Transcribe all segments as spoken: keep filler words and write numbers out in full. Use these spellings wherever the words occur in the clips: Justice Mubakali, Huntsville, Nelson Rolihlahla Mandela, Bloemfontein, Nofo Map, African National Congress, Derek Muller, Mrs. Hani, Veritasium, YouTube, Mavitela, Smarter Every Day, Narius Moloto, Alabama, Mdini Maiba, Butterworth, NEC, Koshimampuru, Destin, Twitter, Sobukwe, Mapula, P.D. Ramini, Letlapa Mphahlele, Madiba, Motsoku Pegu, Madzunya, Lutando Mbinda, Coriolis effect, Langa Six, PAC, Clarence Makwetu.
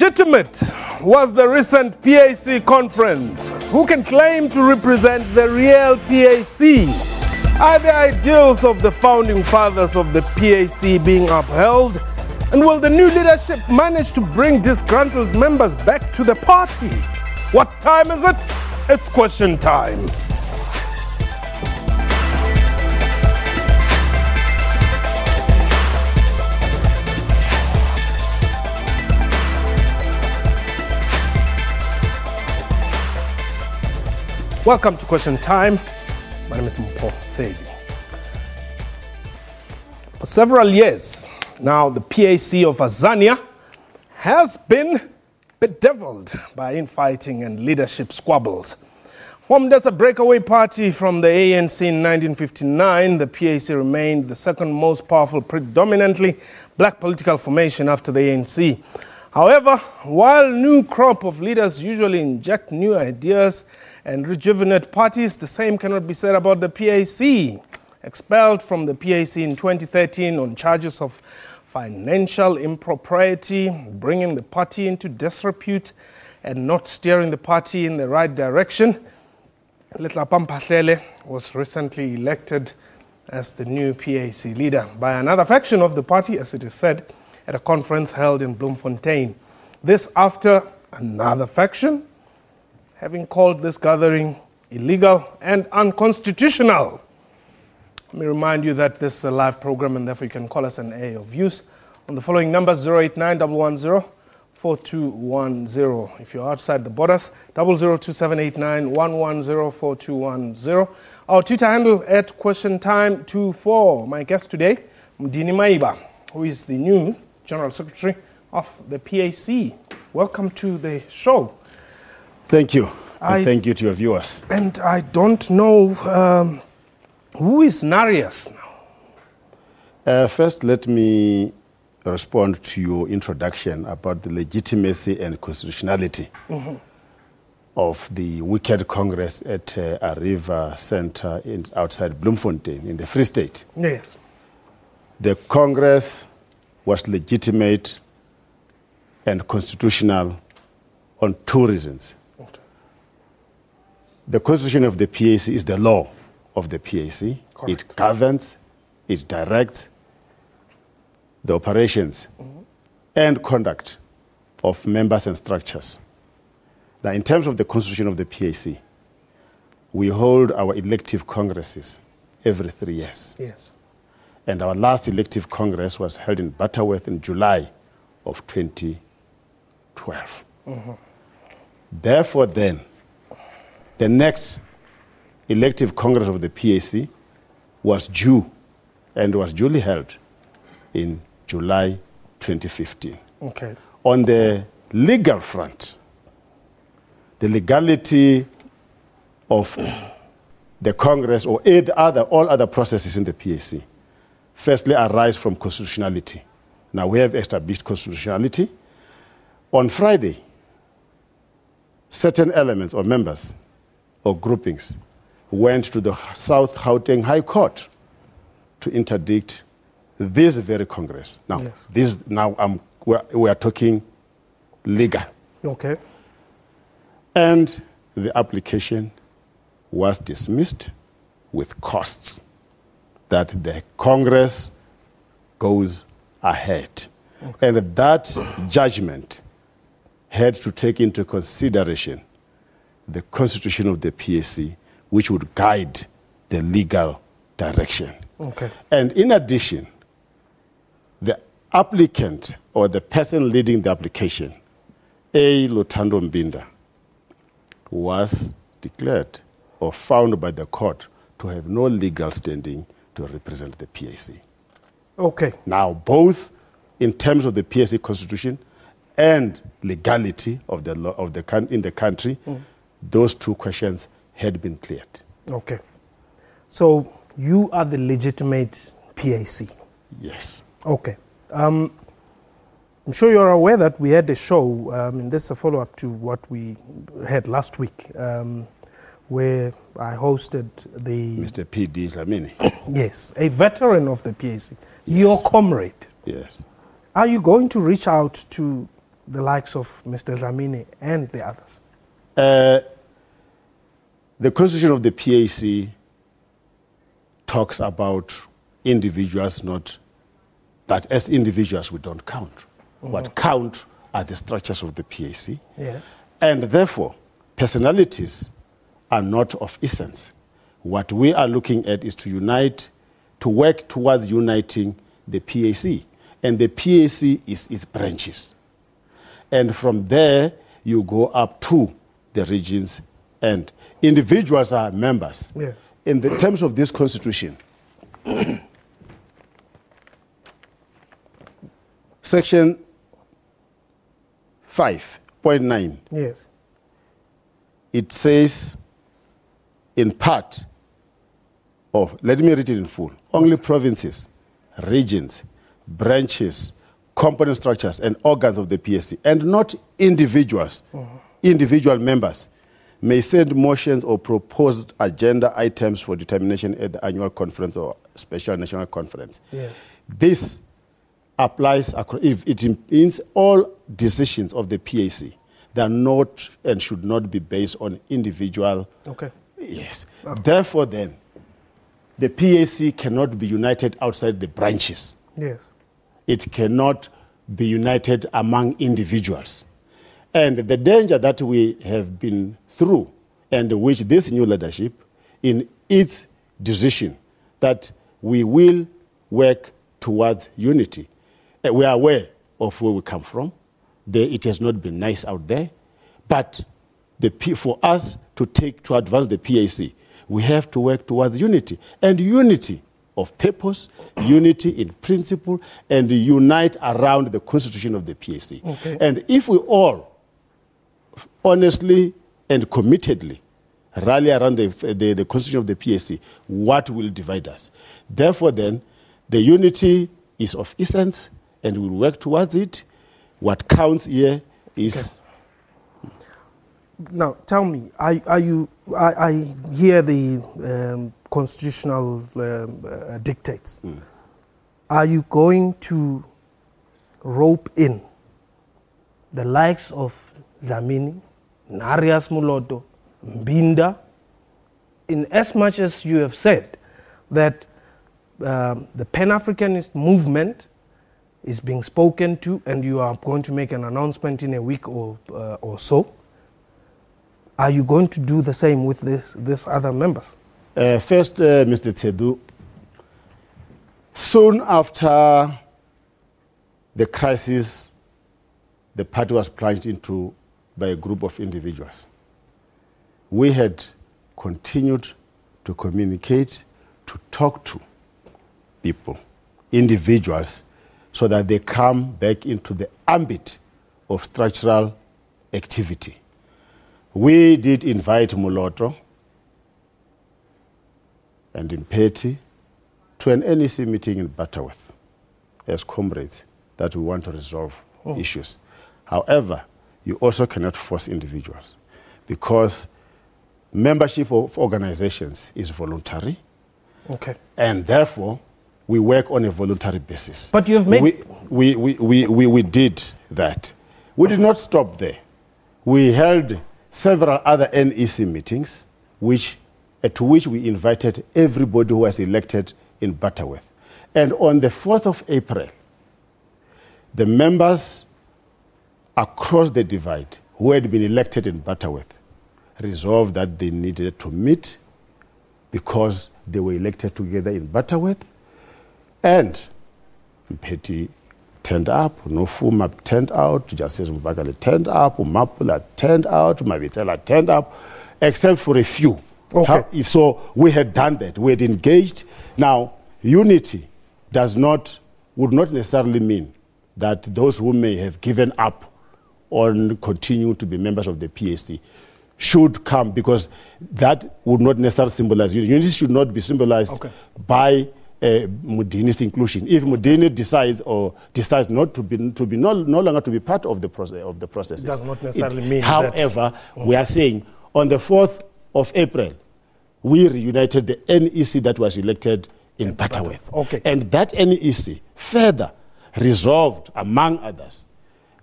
legitimate was the recent P A C conference? Who can claim to represent the real P A C? Are the ideals of the founding fathers of the P A C being upheld? And will the new leadership manage to bring disgruntled members back to the party? What time is it? It's question time. Welcome to Question Time. My name is Mpho Tsedu. For several years now, the P A C of Azania has been bedeviled by infighting and leadership squabbles. Formed as a breakaway party from the A N C in nineteen fifty-nine, the P A C remained the second most powerful, predominantly black political formation after the A N C. However, while new crop of leaders usually inject new ideas and rejuvenate parties, the same cannot be said about the P A C. Expelled from the P A C in twenty thirteen on charges of financial impropriety, bringing the party into disrepute and not steering the party in the right direction, Letlapa Mphahlele was recently elected as the new P A C leader by another faction of the party, as it is said, at a conference held in Bloemfontein. This after another faction having called this gathering illegal and unconstitutional. Let me remind you that this is a live program and therefore you can call us an air your views on the following numbers: zero eight nine one one zero four two one zero. If you're outside the borders, double zero two seven eight nine one one zero four two one zero. Our Twitter handle at Question Time two four. My guest today, Mdini Maiba, who is the new General Secretary of the P A C. Welcome to the show. Thank you. I, and thank you to your viewers. And I don't know... Um, Who is Narius now? Uh, first, let me respond to your introduction about the legitimacy and constitutionality mm-hmm. of the wicked Congress at uh, a river center in, outside Bloemfontein in the Free State. Yes. The Congress was legitimate and constitutional on two reasons. Okay. The constitution of the P A C is the law of the P A C. Correct. It governs, it directs the operations mm-hmm. and conduct of members and structures. Now, in terms of the constitution of the P A C, we hold our elective congresses every three years. Yes. And our last elective congress was held in Butterworth in July of twenty twelve. Mm-hmm. Therefore, then, the next elective Congress of the P A C was due and was duly held in July twenty fifteen. Okay. On the legal front, the legality of the Congress or other, all other processes in the P A C firstly arise from constitutionality. Now we have established constitutionality. On Friday, certain elements or members or groupings went to the South Gauteng High Court to interdict this very Congress. Now, yes. this now um, we, are, we are talking legal. Okay. And the application was dismissed with costs that the Congress goes ahead. Okay. And that judgment had to take into consideration the constitution of the P A C, which would guide the legal direction. Okay. And in addition, the applicant or the person leading the application, A. Lutando Mbinda, was declared or found by the court to have no legal standing to represent the P A C. Okay. Now, both in terms of the P A C constitution and legality of the law of the in the country, mm. those two questions had been cleared. Okay. So you are the legitimate P A C? Yes. Okay. Um, I'm sure you're aware that we had a show, um, and this is a follow-up to what we had last week, um, where I hosted the... Mister P D Ramini. Yes, a veteran of the P A C. Yes. Your comrade. Yes. Are you going to reach out to the likes of Mister Ramini and the others? Uh, the constitution of the P A C talks about individuals, not that as individuals we don't count. Mm-hmm. What count are the structures of the P A C. Yes. And therefore, personalities are not of essence. What we are looking at is to unite, to work towards uniting the P A C. And the P A C is its branches. And from there, you go up to the regions, and individuals are members. Yes. In the terms of this constitution, section five point nine, yes, it says in part of, let me read it in full, only provinces, regions, branches, component structures and organs of the P A C, and not individuals, mm-hmm. individual members, may send motions or proposed agenda items for determination at the annual conference or special national conference. Yes. This applies, if it means all decisions of the P A C, they are not and should not be based on individual. Okay. Yes. Oh. Therefore then, the P A C cannot be united outside the branches. Yes. It cannot be united among individuals. And the danger that we have been through, and which this new leadership, in its decision, that we will work towards unity. We are aware of where we come from. It has not been nice out there. But the, for us to take, to advance the P A C, we have to work towards unity. And unity of purpose, unity in principle, and unite around the constitution of the P A C. Okay. And if we all honestly and committedly rally around the, the, the constitution of the P A C, what will divide us? Therefore then, the unity is of essence, and we will work towards it. What counts here is... Okay. Now, tell me, are, are you, I, I hear the... Um, constitutional um, uh, dictates. Mm. Are you going to rope in the likes of Ramini, Narius Moloto, Mbinda, in as much as you have said that um, the Pan-Africanist movement is being spoken to, and you are going to make an announcement in a week or, uh, or so? Are you going to do the same with this, this other members? Uh, first, uh, Mister Tsedu, soon after the crisis the party was plunged into by a group of individuals, we had continued to communicate, to talk to people, individuals, so that they come back into the ambit of structural activity. We did invite Moloto and in Petty to an N E C meeting in Butterworth as comrades that we want to resolve oh. issues. However, you also cannot force individuals, because membership of organizations is voluntary. Okay. And therefore, we work on a voluntary basis. But you've made... We, we, we, we, we, we did that. We did not stop there. We held several other N E C meetings, which... to which we invited everybody who was elected in Butterworth. And on the fourth of April, the members across the divide who had been elected in Butterworth resolved that they needed to meet, because they were elected together in Butterworth. And Petty turned up, Nofo Map turned out, Justice Mubakali turned up, Mapula turned out, Mavitela turned up, except for a few. Okay. How, so we had done that. We had engaged. Now, unity does not, would not necessarily mean that those who may have given up on continue to be members of the P A C should come, because that would not necessarily symbolize unity. Unity should not be symbolized okay. by uh, Mdini's inclusion. If Mdini decides or decides not to be to be no, no longer to be part of the process of the process, does not necessarily it, mean. However, that. We are saying on the fourth. Of April, we reunited the N E C that was elected in Butterworth. Okay. And that N E C further resolved, among others,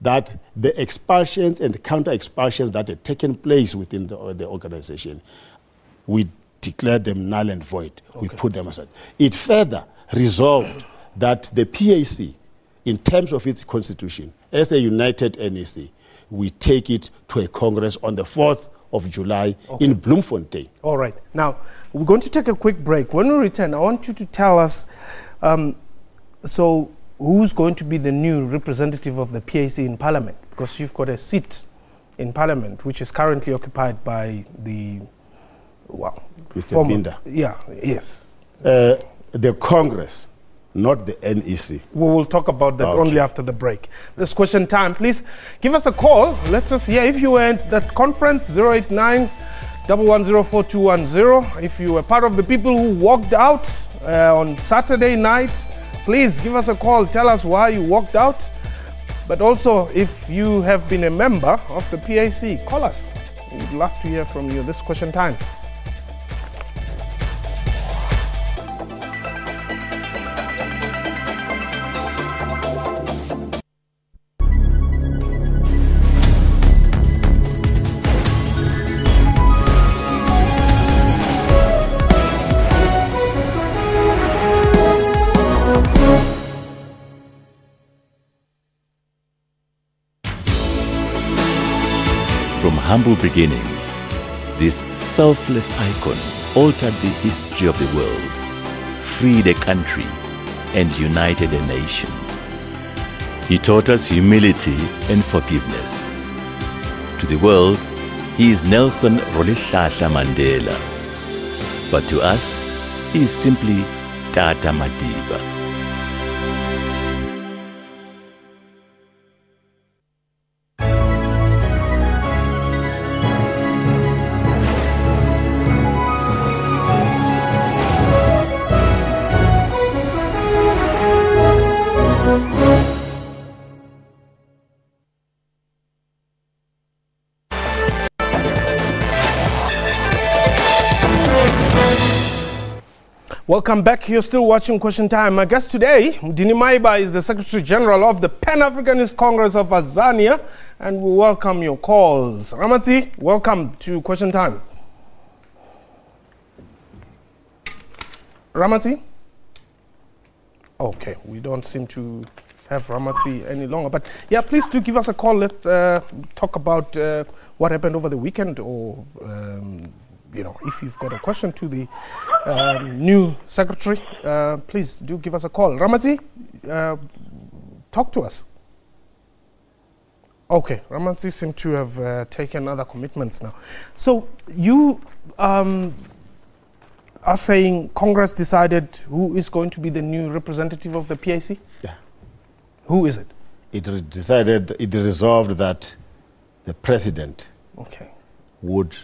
that the expulsions and counter-expulsions that had taken place within the, the organization, we declared them null and void. Okay. We put them aside. It further resolved that the P A C, in terms of its constitution, as a united N A C, we take it to a Congress on the fourth of July okay. in Bloemfontein. All right. Now, we're going to take a quick break. When we return, I want you to tell us, um, so who's going to be the new representative of the P A C in Parliament? Because you've got a seat in Parliament, which is currently occupied by the, well, Mister Mbinda. Yeah, yes. Uh, the Congress, not the N E C. We will talk about that okay. only after the break. This question time, please give us a call. Let's just hear if you were at that conference, zero eight nine, one one zero, four two one zero. If you were part of the people who walked out uh, on Saturday night, please give us a call. Tell us why you walked out. But also, if you have been a member of the P A C, call us. We'd love to hear from you. This question time. Humble beginnings, this selfless icon altered the history of the world, freed a country, and united a nation. He taught us humility and forgiveness. To the world, he is Nelson Rolihlahla Mandela. But to us, he is simply Tata Madiba. Welcome back. You're still watching Question Time. My guest today, Mdini Maiba, is the Secretary General of the Pan-Africanist Congress of Azania, and we welcome your calls. Ramati, welcome to Question Time. Ramati? Okay, we don't seem to have Ramati any longer, but yeah, please do give us a call. Let's uh, talk about uh, what happened over the weekend, or um, you know, if you've got a question to the um, new secretary, uh, please do give us a call. Ramati, uh, talk to us. Okay, Ramati seems to have uh, taken other commitments now. So you um, are saying Congress decided who is going to be the new representative of the P A C? Yeah. Who is it? It decided, it resolved that the president okay. would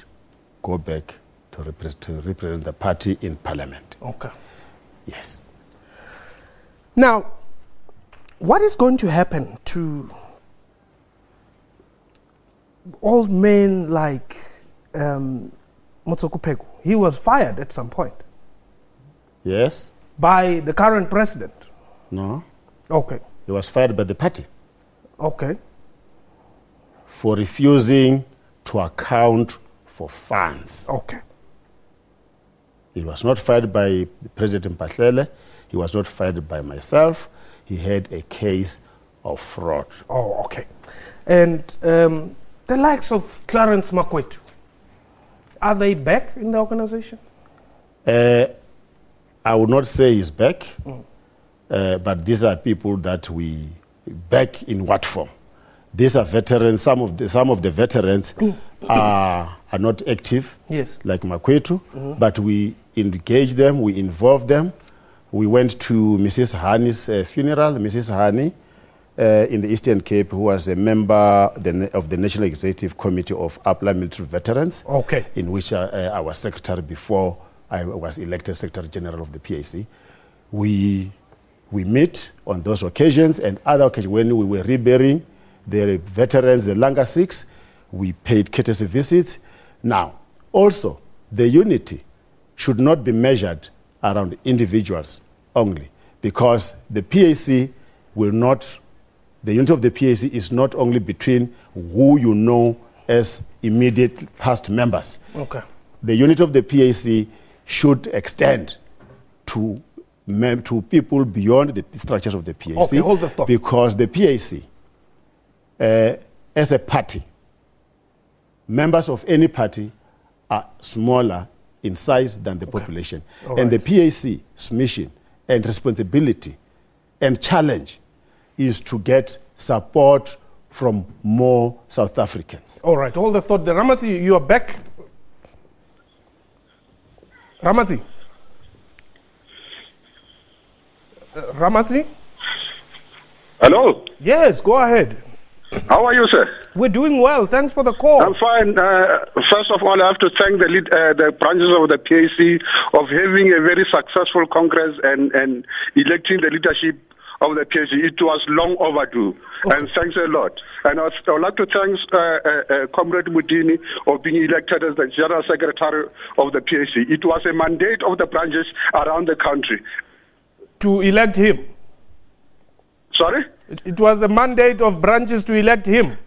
go back to represent, to represent the party in Parliament. Okay. Yes. Now, what is going to happen to old men like um, Motsoku Pegu? He was fired at some point. Yes. By the current president? No. Okay. He was fired by the party. Okay. For refusing to account for funds. Okay. It was not fired by President Mphahlele. He was not fired by myself. He had a case of fraud. Oh, okay. And um, the likes of Clarence Makwetu, are they back in the organization? Uh, I would not say he's back, mm. uh, but these are people that we back in what form? These are veterans. Some of the, some of the veterans are, are not active, yes. like Makwetu, mm-hmm. but we engage them, we involve them. We went to Missus Hani's uh, funeral. Missus Hani uh, in the Eastern Cape, who was a member the of the National Executive Committee of Upper Military Veterans, okay. in which I, uh, I was secretary before I was elected Secretary General of the P A C. We, we meet on those occasions and other occasions when we were reburying the veterans, the Langa Six, we paid courtesy visits. Now, also, the unity should not be measured around individuals only, because the P A C will not The unity of the P A C is not only between who you know as immediate past members. Okay. The unity of the P A C should extend to mem to people beyond the structures of the P A C. Okay, hold the thought. Because the P A C, uh, as a party, members of any party are smaller in size than the okay. population. All and right. the P A C's mission and responsibility and challenge is to get support from more South Africans. All right, all the thought. The Ramati, you are back. Ramati? Uh, Ramati? Hello? Yes, go ahead. How are you, sir? We're doing well. Thanks for the call. I'm fine. Uh, first of all, I have to thank the, lead, uh, the branches of the P A C of having a very successful Congress and, and electing the leadership of the P A C. It was long overdue. Okay. And thanks a lot. And I would like to thank uh, uh, uh, Comrade Mdini for being elected as the General Secretary of the P A C. It was a mandate of the branches around the country. To elect him? Sorry? It was a mandate of branches to elect him.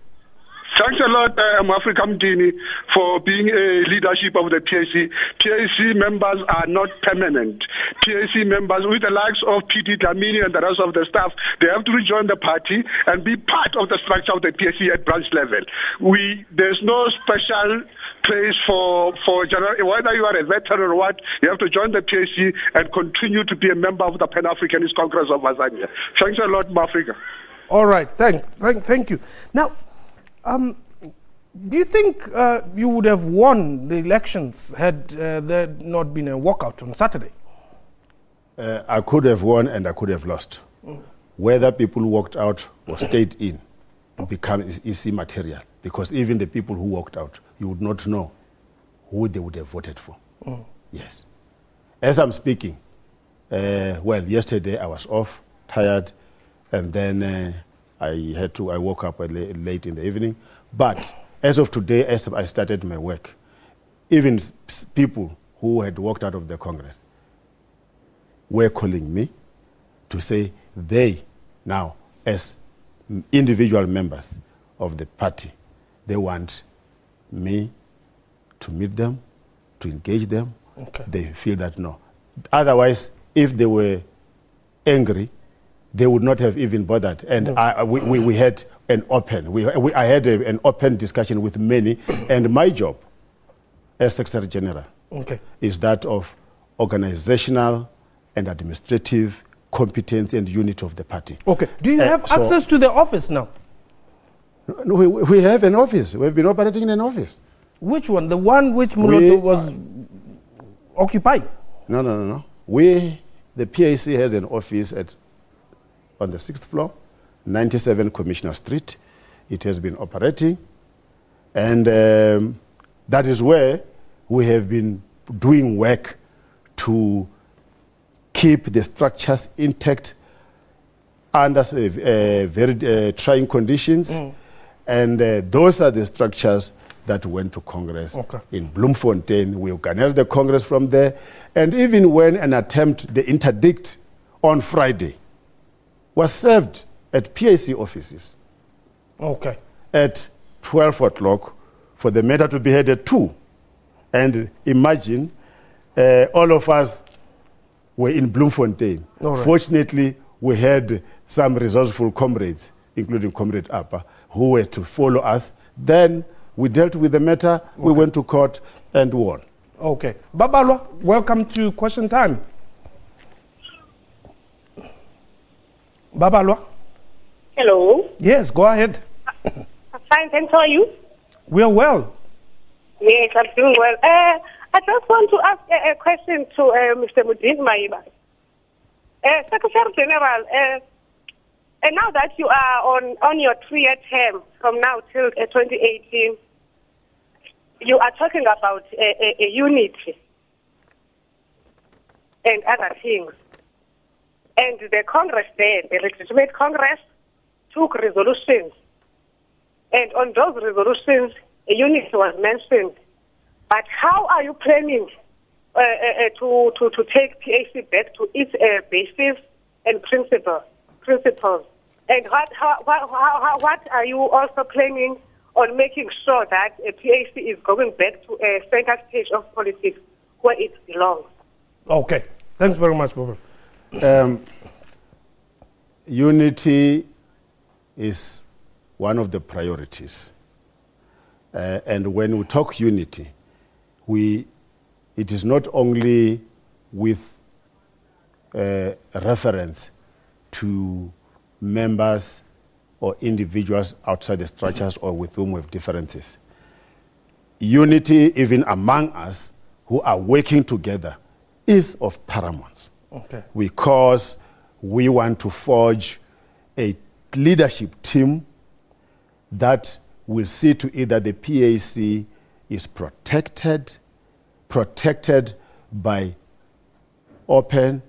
Thanks a lot, Mafrika um, Mdini, for being a leadership of the P A C. P A C members are not permanent. P A C members, with the likes of P D Ramini and the rest of the staff, they have to rejoin the party and be part of the structure of the P A C at branch level. We, there's no special place for, for general, whether you are a veteran or what, you have to join the P A C and continue to be a member of the Pan-Africanist Congress of Azania. Thanks a lot, Mafrika. All right, thank, thank, thank you. Now, um, do you think uh, you would have won the elections had uh, there not been a walkout on Saturday? Uh, I could have won and I could have lost. Mm. Whether people walked out or stayed in becomes easy material, because even the people who walked out, you would not know who they would have voted for. Mm. Yes. As I'm speaking, uh, well, yesterday I was off, tired, and then uh, I had to, I woke up late in the evening. But as of today, as I started my work, even people who had walked out of the Congress were calling me to say they now, as individual members of the party, they want me to meet them, to engage them. Okay. They feel that no. Otherwise, if they were angry, they would not have even bothered. And no. I, we, we, we had an open, we, we, I had a, an open discussion with many. And my job as Secretary General okay. is that of organizational and administrative competence and unit of the party. Okay. Do you uh, have so access to the office now? No, we, we have an office. We've been operating in an office. Which one? The one which Moloto was uh, occupying? No, no, no, no. We, the P A C has an office at on the sixth floor, ninety-seven Commissioner Street. It has been operating. And um, that is where we have been doing work to keep the structures intact under uh, very uh, trying conditions. Mm. And uh, those are the structures that went to Congress okay. in Bloemfontein. We organized the Congress from there. And even when an attempt, the interdict on Friday, was served at P A C offices okay. at twelve o'clock for the matter to be heard at two. And imagine uh, all of us were in Bloemfontein. Right. Fortunately, we had some resourceful comrades, including Comrade Appa, who were to follow us. Then we dealt with the matter, okay. we went to court and won. Okay. Babalwa, welcome to Question Time. Babalwa. Hello. Yes, go ahead. I'm fine, thanks. How are you? We are well. Yes, I'm doing well. Uh, I just want to ask a, a question to uh, Mister Mdini Maiba. Uh, Secretary General, uh, and now that you are on, on your three-year term from now till uh, twenty eighteen, you are talking about uh, a, a unity and other things. And the Congress there, the legitimate Congress, took resolutions. And on those resolutions, a unit was mentioned. But how are you planning uh, uh, to, to, to take P A C back to its uh, basis and principle, principles? And what, how, how, what are you also planning on making sure that a P A C is going back to a center stage of politics where it belongs? Okay. Thanks very much, Bob. Um, unity is one of the priorities. Uh, and when we talk unity, we, it is not only with uh, reference to members or individuals outside the structures or with whom we have differences. Unity, even among us who are working together, is of paramount. Okay. Because we want to forge a leadership team that will see to it that the P A C is protected, protected by open,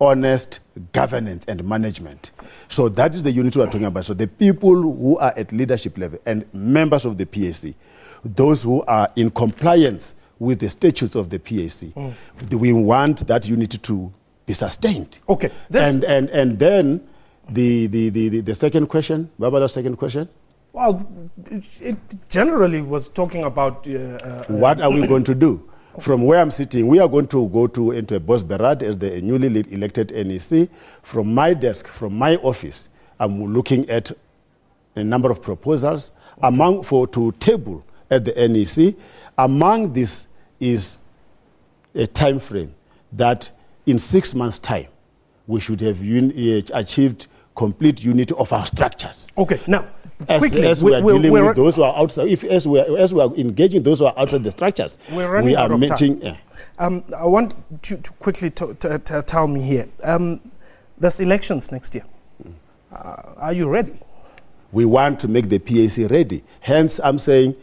honest governance and management. So that is the unity we're talking about. So the people who are at leadership level and members of the P A C, those who are in compliance with the statutes of the P A C, mm. we want that unity to be sustained. Okay. And, and, and then the, the, the, the, the second question, what about the second question? Well, it generally was talking about... Uh, what are we going to do? From where I'm sitting, we are going to go to into a boss barad as the newly elected N E C. From my desk, from my office, I'm looking at a number of proposals okay. among for to table at the N E C. Among this is a time frame that in six months' time we should have un achieved complete unity of our structures. Okay, now. As, Quickly, as we, we are we're, dealing we're with those who are outside, if, as, we are, as we are engaging those who are outside the structures, we are meeting. Yeah. Um, I want you to quickly to, to, to tell me here. Um, there's elections next year. Mm. Uh, are you ready? We want to make the P A C ready. Hence, I'm saying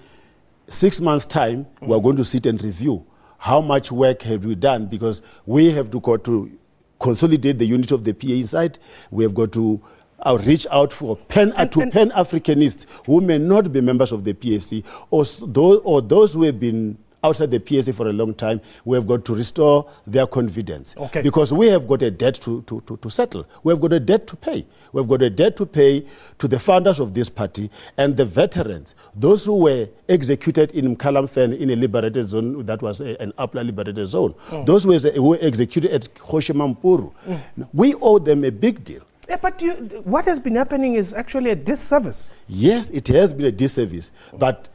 six months' time, mm. we're going to sit and review how much work have we done, because we have to go to consolidate the unit of the P A C side. We have got to... I'll reach out for pan, and, to Pan-Africanists who may not be members of the P A C or those, or those who have been outside the P A C for a long time. We have got to restore their confidence. Okay. Because we have got a debt to, to, to, to settle. We have got a debt to pay. We have got a debt to pay to the founders of this party and the veterans, those who were executed in Mkalamfen in a liberated zone that was a, an upper liberated zone. Mm. Those who were executed at Koshimampuru. Mm. We owe them a big deal. Yeah, but you, what has been happening is actually a disservice. Yes, it has been a disservice, but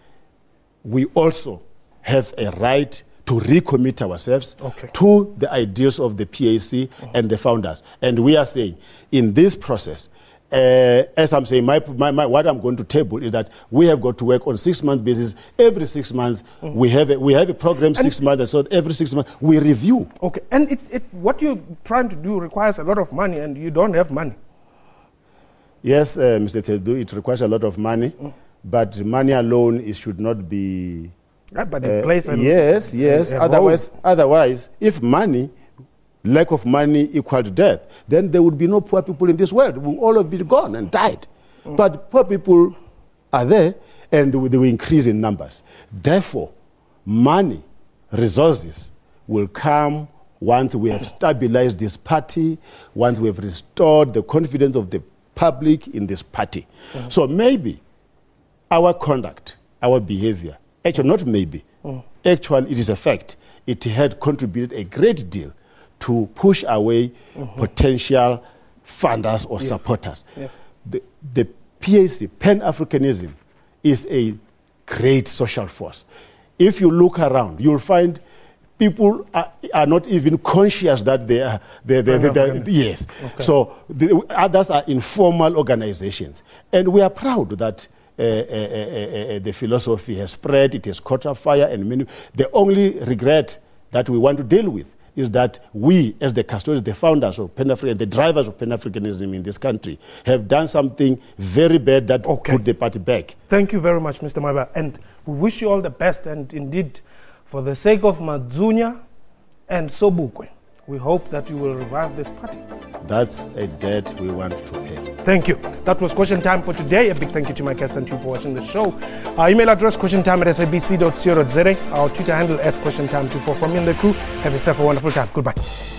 we also have a right to recommit ourselves okay. to the ideals of the P A C oh. and the founders. And we are saying in this process, uh, as I'm saying, my, my, my, what I'm going to table is that we have got to work on six-month basis. Every six months, mm. we have a, we have a program and six months, and so every six months we review. Okay, and it, it, what you're trying to do requires a lot of money, and you don't have money. Yes, uh, Mister Tsedu, it requires a lot of money, mm. but money alone it should not be. Right, but it uh, plays a yes, yes. A otherwise, role. otherwise, if money, lack of money equaled death, then there would be no poor people in this world. We would all have been gone and died. Mm. But poor people are there, and they will increase in numbers. Therefore, money, resources will come. Once we have stabilized this party, once we have restored the confidence of the public in this party. Mm. So maybe our conduct, our behavior, actually not maybe, mm. actually it is a fact, it had contributed a great deal to push away mm-hmm. potential funders or yes. supporters. Yes. The, the P A C, Pan-Africanism, is a great social force. If you look around, you'll find people are, are not even conscious that they are. They, they, they, they, they, yes. Okay. So the, others are informal organizations. And we are proud that uh, uh, uh, uh, the philosophy has spread, it has caught fire. And many, the only regret that we want to deal with is that we, as the custodians, the founders of Pan-Africanism, the drivers of Pan-Africanism in this country, have done something very bad that okay. put the party back. Thank you very much, Mister Maiba. And we wish you all the best and indeed. For the sake of Madzunya and Sobukwe, we hope that you will revive this party. That's a debt we want to pay. Thank you. That was Question Time for today. A big thank you to my guests and you for watching the show. Our email address, question time at s a b c dot co dot z a. Our Twitter handle, at question time two four. From me and the crew, have yourself a wonderful time. Goodbye.